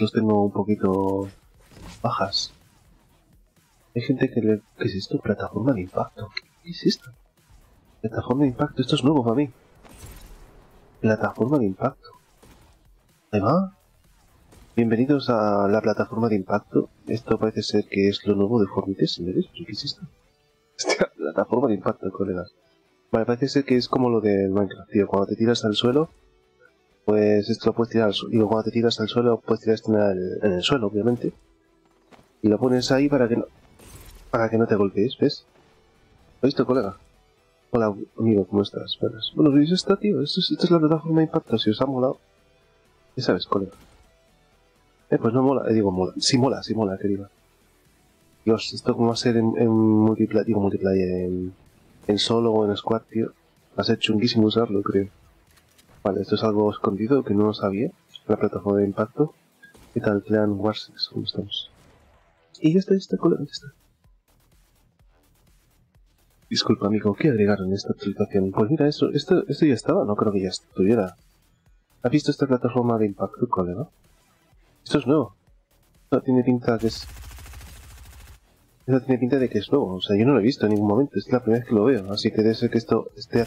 los tengo un poquito bajas. Hay gente que le... ¿Qué es esto? Plataforma de impacto. ¿Qué es esto? Plataforma de impacto. Esto es nuevo para mí. Plataforma de impacto. Ahí va. Bienvenidos a la plataforma de impacto. Esto parece ser que es lo nuevo de Fortnite, señores. ¿Qué es esto? Esta plataforma de impacto, colegas. Vale, parece ser que es como lo de Minecraft, tío. Cuando te tiras al suelo, pues esto lo puedes tirar al suelo. Digo, cuando te tiras al suelo, puedes tirar esto en el suelo, obviamente. Y lo pones ahí para que no te golpees, ¿ves? ¿Lo has visto, colega? Hola, amigo, ¿cómo estás? Buenas. Bueno, ¿veis esta, tío? Esto es la plataforma de impacto, si os ha molado. Ya sabes, colega. Pues no mola, digo, mola. Sí mola, sí mola, querido. Dios, esto como va a ser en multiplayer, digo, multiplayer, en solo o en squad, tío. Va a ser chunguísimo usarlo, creo. Vale, esto es algo escondido que no lo sabía. La plataforma de impacto. ¿Qué tal, Clan Warses? ¿Cómo estamos? Y ya está, colega, ya está. Disculpa, amigo, ¿qué agregaron en esta actualización? Pues mira, esto ya estaba, no creo que ya estuviera. ¿Has visto esta plataforma de impacto, colega? Esto es nuevo. Esto tiene pinta de que es nuevo. O sea, yo no lo he visto en ningún momento. Es la primera vez que lo veo. Así que debe ser que esto esté